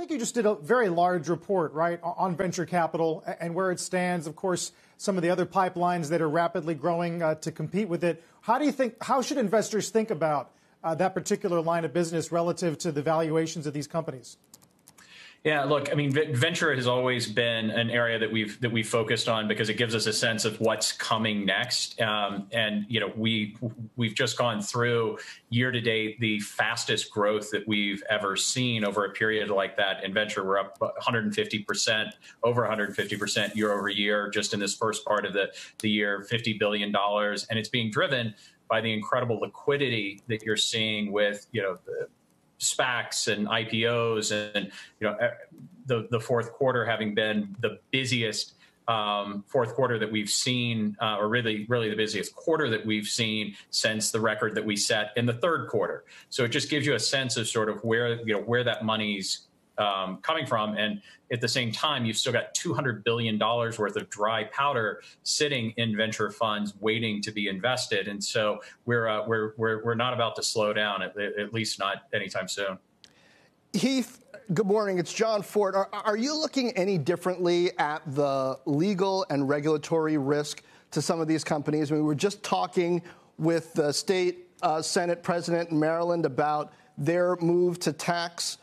think you just did a very large report, right, on venture capital and where it stands. Of course, some of the other pipelines that are rapidly growing to compete with it. How do you think, how should investors think about that particular line of business relative to the valuations of these companies? Yeah, look, I mean, venture has always been an area that we've focused on because it gives us a sense of what's coming next. And, you know, we've just gone through year to date the fastest growth that we've ever seen over a period like that. In venture, we're up 150%, over 150% year over year, just in this first part of the year, $50 billion. And it's being driven by the incredible liquidity that you're seeing with, you know, the SPACs and IPOs, and you know, the fourth quarter having been the busiest fourth quarter that we've seen, or really the busiest quarter that we've seen since the record that we set in the third quarter. So it just gives you a sense of sort of where, you know, where that money's coming from, and at the same time, you've still got $200 billion worth of dry powder sitting in venture funds waiting to be invested, and so we're not about to slow down, at least not anytime soon. Heath, good morning. It's John Fort. Are you looking any differently at the legal and regulatory risk to some of these companies? I mean, we were just talking with the state Senate president in Maryland about their move to tax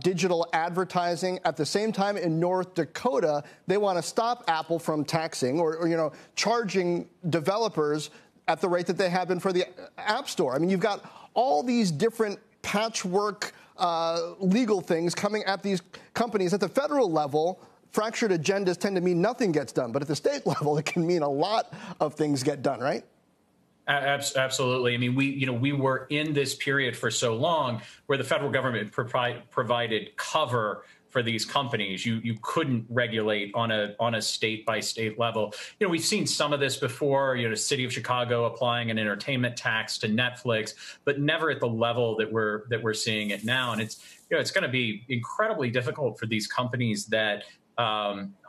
digital advertising. At the same time, in North Dakota, they want to stop Apple from taxing or you know, charging developers at the rate that they have been for the App Store. I mean, you've got all these different patchwork legal things coming at these companies. At the federal level, fractured agendas tend to mean nothing gets done. But at the state level, it can mean a lot of things get done, right? Absolutely. I mean, we were in this period for so long where the federal government provided cover for these companies. You couldn't regulate on a state by state level. You know, we've seen some of this before, you know, the city of Chicago applying an entertainment tax to Netflix, but never at the level that we're seeing it now. And it's, you know, it's going to be incredibly difficult for these companies that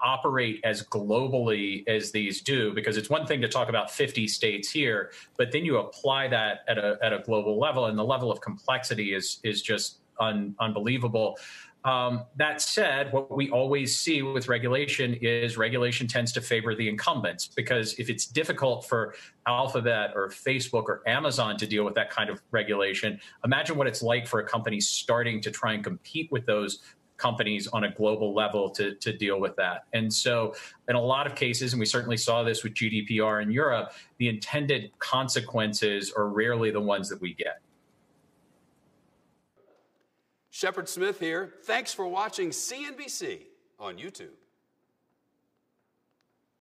operate as globally as these do, because it's one thing to talk about 50 states here, but then you apply that at a global level, and the level of complexity is just unbelievable. That said, what we always see with regulation is regulation tends to favor the incumbents, because if it's difficult for Alphabet or Facebook or Amazon to deal with that kind of regulation, imagine what it's like for a company starting to try and compete with those companies on a global level to deal with that. And so in a lot of cases, and we certainly saw this with GDPR in Europe, the intended consequences are rarely the ones that we get. Shepard Smith here. Thanks for watching CNBC on YouTube.